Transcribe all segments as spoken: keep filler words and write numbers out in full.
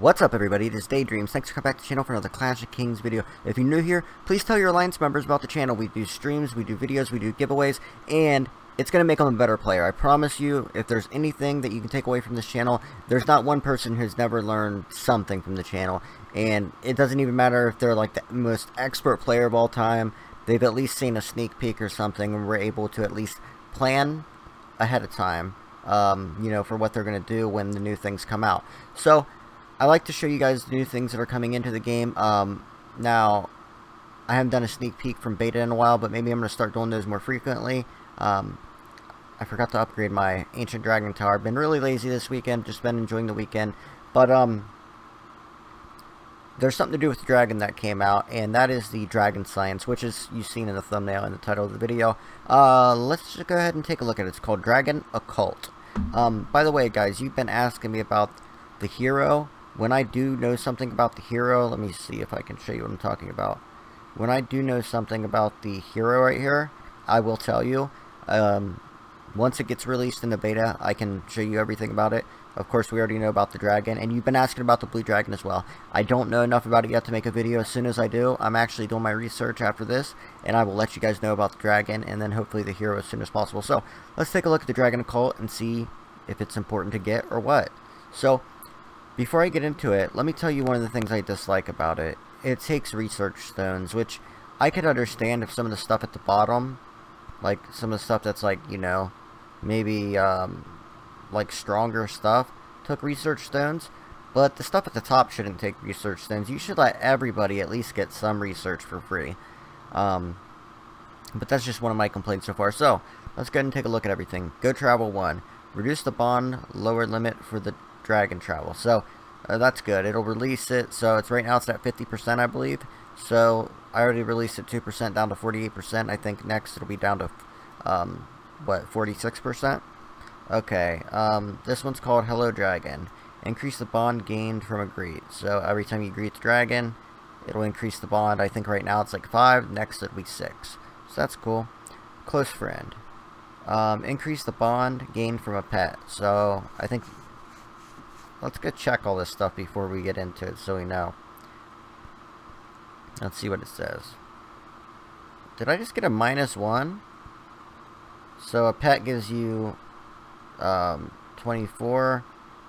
What's up, everybody? It is Daydreams. Thanks for coming back to the channel for another Clash of Kings video. If you're new here, please tell your Alliance members about the channel. We do streams, we do videos, we do giveaways, and it's going to make them a better player. I promise you, if there's anything that you can take away from this channel, there's not one person who's never learned something from the channel. And it doesn't even matter if they're like the most expert player of all time. They've at least seen a sneak peek or something, and we're able to at least plan ahead of time, um, you know, for what they're going to do when the new things come out. So I like to show you guys the new things that are coming into the game. Um, now, I haven't done a sneak peek from beta in a while, but maybe I'm going to start doing those more frequently. Um, I forgot to upgrade my Ancient Dragon Tower. Been really lazy this weekend, just been enjoying the weekend. But um, there's something to do with the dragon that came out, and that is the dragon science, which is you've seen in the thumbnail and the title of the video. Uh, let's just go ahead and take a look at it. It's called Dragon Occult. Um, by the way, guys, you've been asking me about the hero. When I do know something about the hero, let me see if I can show you what I'm talking about. When I do know something about the hero right here, I will tell you. Um, once it gets released in the beta, I can show you everything about it. Of course, we already know about the dragon, and you've been asking about the blue dragon as well. I don't know enough about it yet to make a video. As soon as I do, I'm actually doing my research after this, and I will let you guys know about the dragon, and then hopefully the hero as soon as possible. So, let's take a look at the Dragon Occult and see if it's important to get or what. So, before I get into it, let me tell you one of the things I dislike about it. It takes research stones, which I could understand if some of the stuff at the bottom, like some of the stuff that's like, you know, maybe um, like stronger stuff, took research stones. But the stuff at the top shouldn't take research stones. You should let everybody at least get some research for free. Um, but that's just one of my complaints so far. So, let's go ahead and take a look at everything. Go Travel one. Reduce the bond lower limit for the dragon travel, so uh, that's good. It'll release it, so it's right now it's at fifty percent, I believe. So I already released it two percent down to forty-eight percent. I think next it'll be down to um, what, forty-six percent. Okay, um, this one's called Hello Dragon. Increase the bond gained from a greet, so every time you greet the dragon it'll increase the bond. I think right now it's like five, next it'll be six, so that's cool. Close friend, um, increase the bond gained from a pet. So I think let's go check all this stuff before we get into it so we know. Let's see what it says. Did I just get a minus one? So a pet gives you um, twenty-four,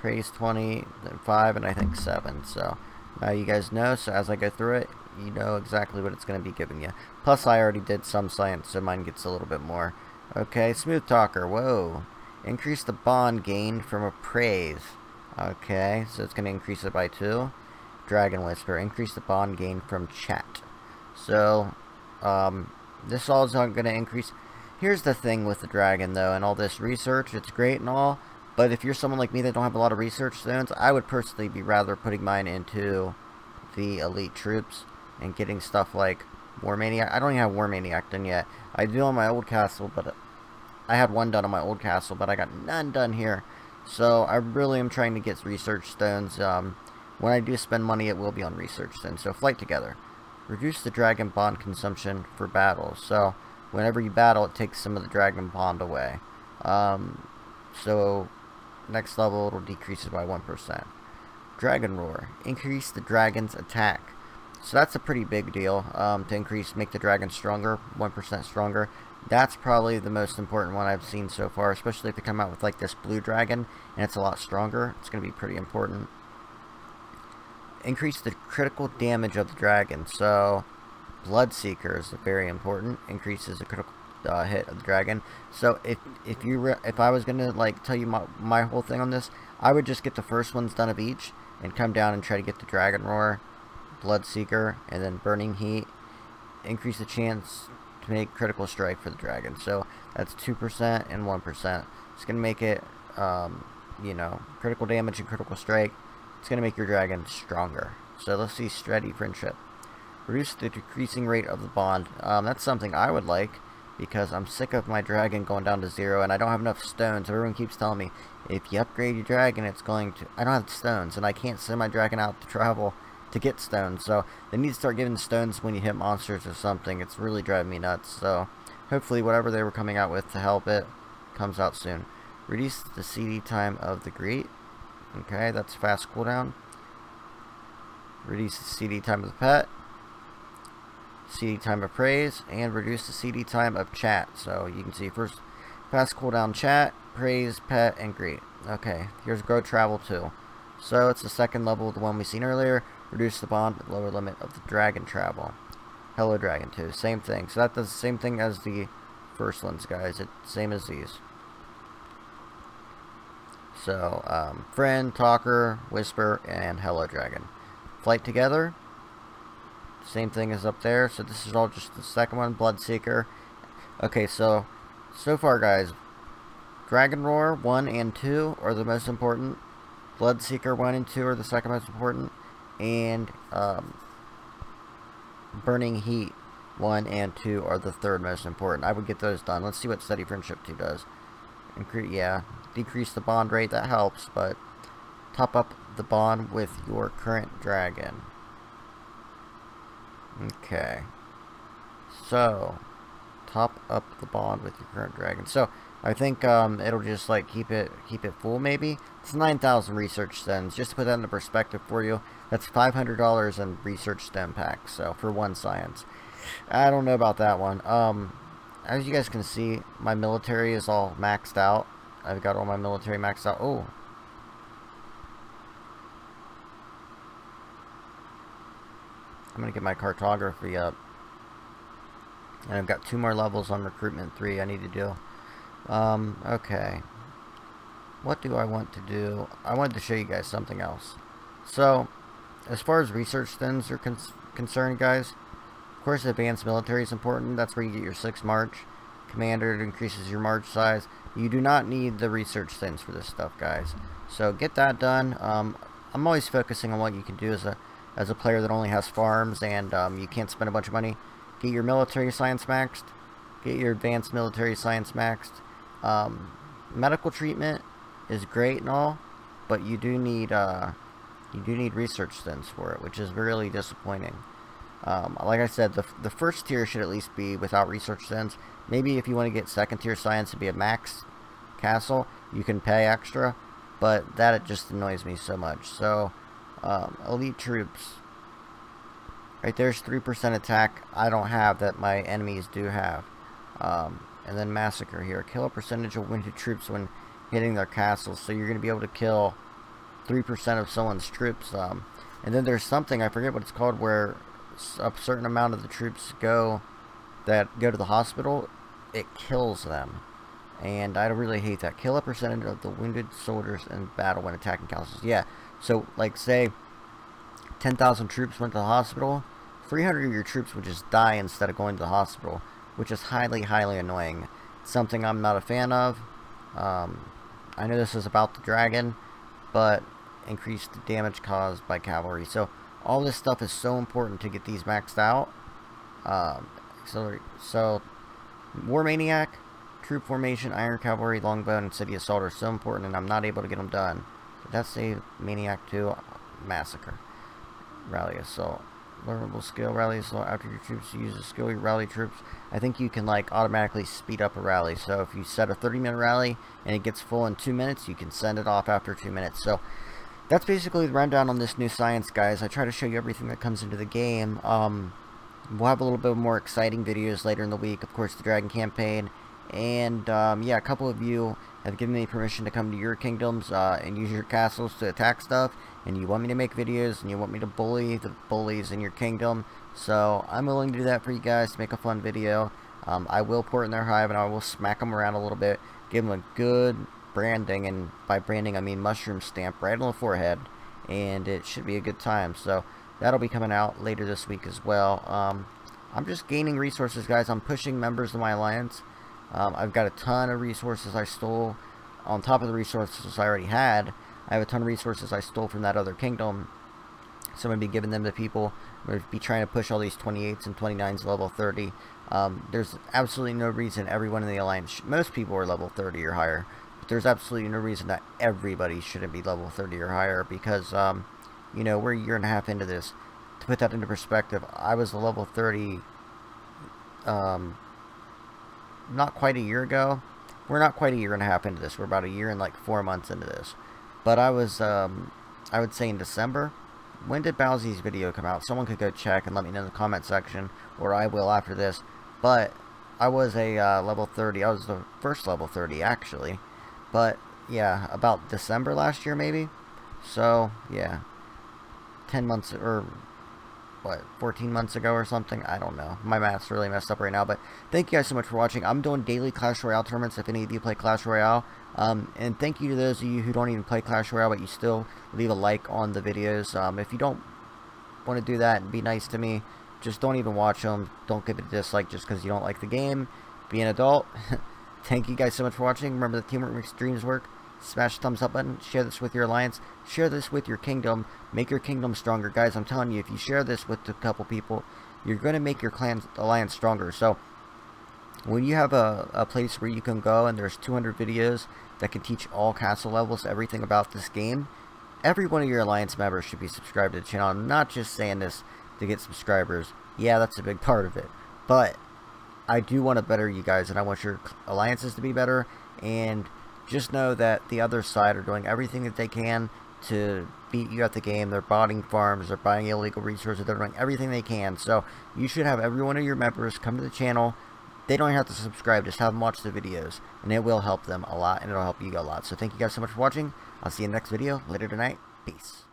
praise twenty, then five, and I think seven. So now you guys know. So as I go through it, you know exactly what it's going to be giving you. Plus I already did some science, so mine gets a little bit more. Okay, Smooth Talker. Whoa. Increase the bond gained from a praise. Okay, so it's going to increase it by two. Dragon Whisper, increase the bond gain from chat. So, um, this all is going to increase. Here's the thing with the dragon, though, and all this research. It's great and all, but if you're someone like me that don't have a lot of research stones, I would personally be rather putting mine into the elite troops and getting stuff like War Maniac. I don't even have War Maniac done yet. I do on my old castle, but I had one done on my old castle, but I got none done here. So I really am trying to get research stones. Um, when I do spend money, it will be on research stones. So Flight Together. Reduce the dragon bond consumption for battles. So whenever you battle, it takes some of the dragon bond away. Um, so next level, it'll decrease it by one percent. Dragon Roar. Increase the dragon's attack. So that's a pretty big deal, um, to increase, make the dragon stronger, one percent stronger. That's probably the most important one I've seen so far, especially if they come out with like this blue dragon and it's a lot stronger. It's going to be pretty important. Increase the critical damage of the dragon. So Bloodseeker is very important. Increases the critical uh, hit of the dragon. So if if you re if I was going to like tell you my, my whole thing on this, I would just get the first ones done of each and come down and try to get the Dragon Roar, Bloodseeker, and then Burning Heat. Increase the chance to make critical strike for the dragon. So that's two percent and one percent. It's going to make it, um, you know, critical damage and critical strike. It's going to make your dragon stronger. So let's see Steady Friendship. Reduce the decreasing rate of the bond. Um, that's something I would like because I'm sick of my dragon going down to zero and I don't have enough stones. Everyone keeps telling me if you upgrade your dragon it's going to... I don't have stones and I can't send my dragon out to travel to get stones, so they need to start giving stones when you hit monsters or something. It's really driving me nuts. So hopefully whatever they were coming out with to help it comes out soon. Reduce the C D time of the greet. Okay, that's fast cooldown. Reduce the C D time of the pet, C D time of praise, and reduce the C D time of chat. So you can see first pass cooldown chat, praise, pet, and greet. Okay, here's grow travel two. So it's the second level of the one we seen earlier. Reduce the bond at the lower limit of the dragon travel. Hello Dragon two, same thing. So that does the same thing as the first ones, guys. It's same as these. So um, friend, talker, whisper, and Hello Dragon. Flight Together, same thing as up there. So this is all just the second one. Bloodseeker. Okay, so so far, guys, Dragon Roar one and two are the most important. Bloodseeker one and two are the second most important, and um, Burning Heat one and two are the third most important. I would get those done. Let's see what Steady Friendship two does. Incre yeah, decrease the bond rate, that helps, but top up the bond with your current dragon. Okay, so top up the bond with your current dragon. So I think um, it'll just like keep it keep it full maybe. It's nine thousand research stems. Just to put that into perspective for you, that's five hundred dollars in research stem packs. So for one science, I don't know about that one. Um, as you guys can see, my military is all maxed out. I've got all my military maxed out. Oh, I'm gonna get my cartography up, and I've got two more levels on recruitment three I need to do. Um, okay, what do I want to do? I wanted to show you guys something else. So, as far as research things are con concerned, guys, of course, advanced military is important. That's where you get your sixth march. Commander, it increases your march size. You do not need the research things for this stuff, guys. So, get that done. Um, I'm always focusing on what you can do as a, as a player that only has farms and um, you can't spend a bunch of money. Get your military science maxed. Get your advanced military science maxed. Um, medical treatment is great and all, but you do need uh, you do need research stems for it, which is really disappointing. Um, like I said, the, the first tier should at least be without research stems. Maybe if you want to get second tier science to be a max castle, you can pay extra, but that it just annoys me so much. So um, elite troops, right there's three percent attack I don't have that my enemies do have. Um, and then massacre here, kill a percentage of wounded troops when hitting their castles. So you're going to be able to kill three percent of someone's troops. Um, and then there's something, I forget what it's called, where a certain amount of the troops go that go to the hospital, it kills them, and I really hate that. Kill a percentage of the wounded soldiers in battle when attacking castles. Yeah, so like say ten thousand troops went to the hospital, three hundred of your troops would just die instead of going to the hospital, which is highly, highly annoying. It's something I'm not a fan of. Um, I know this is about the dragon, but increase the damage caused by cavalry. So all this stuff is so important to get these maxed out. Um, so, so War Maniac, troop formation, iron cavalry, longbow, and city assault are so important, and I'm not able to get them done. But that's a Maniac two massacre. Rally assault. Learnable skill, rally assault. After your troops use a skill, your rally troops, I think you can like automatically speed up a rally. So if you set a thirty minute rally and it gets full in two minutes, you can send it off after two minutes. So that's basically the rundown on this new science, guys. I try to show you everything that comes into the game. Um, we'll have a little bit more exciting videos later in the week, of course the Dragon campaign, and um, yeah, a couple of you have given me permission to come to your kingdoms uh, and use your castles to attack stuff, and you want me to make videos, and you want me to bully the bullies in your kingdom. So I'm willing to do that for you guys, to make a fun video. Um, I will port in their hive, and I will smack them around a little bit, give them a good branding, and by branding I mean mushroom stamp right on the forehead, and it should be a good time. So that'll be coming out later this week as well. Um, I'm just gaining resources, guys. I'm pushing members of my alliance. Um, I've got a ton of resources I stole on top of the resources I already had. I have a ton of resources I stole from that other kingdom, so I'm going to be giving them to people. I'm going to be trying to push all these twenty-eights and twenty-nines level thirty. Um, there's absolutely no reason everyone in the alliance, most people are level thirty or higher, but there's absolutely no reason that everybody shouldn't be level thirty or higher, because um, you know, we're a year and a half into this. To put that into perspective, I was a level thirty um, not quite a year ago. We're not quite a year and a half into this. We're about a year and like four months into this. But I was, um, I would say in December, when did Bowsy's video come out? Someone could go check and let me know in the comment section, or I will after this. But I was a uh, level thirty. I was the first level thirty, actually. But yeah, about December last year, maybe. So yeah, ten months or what, fourteen months ago or something. I don't know, my math's really messed up right now. But thank you guys so much for watching. I'm doing daily Clash Royale tournaments if any of you play Clash Royale, um and thank you to those of you who don't even play Clash Royale but you still leave a like on the videos. Um if you don't want to do that and be nice to me, just don't even watch them. Don't give it a dislike just because you don't like the game. Be an adult. Thank you guys so much for watching. Remember, the teamwork makes dreams work. Smash the thumbs up button. Share this with your alliance. Share this with your kingdom. Make your kingdom stronger, guys. I'm telling you, if you share this with a couple people, you're going to make your clan alliance stronger. So when you have a, a place where you can go and there's two hundred videos that can teach all castle levels, everything about this game, every one of your alliance members should be subscribed to the channel. I'm not just saying this to get subscribers. Yeah, that's a big part of it, but I do want to better you guys, and I want your alliances to be better. And just know that the other side are doing everything that they can to beat you at the game. They're botting farms, they're buying illegal resources, they're doing everything they can. So you should have every one of your members come to the channel. They don't have to subscribe, just have them watch the videos, and it will help them a lot, and it'll help you a lot. So thank you guys so much for watching. I'll see you in the next video later tonight. Peace.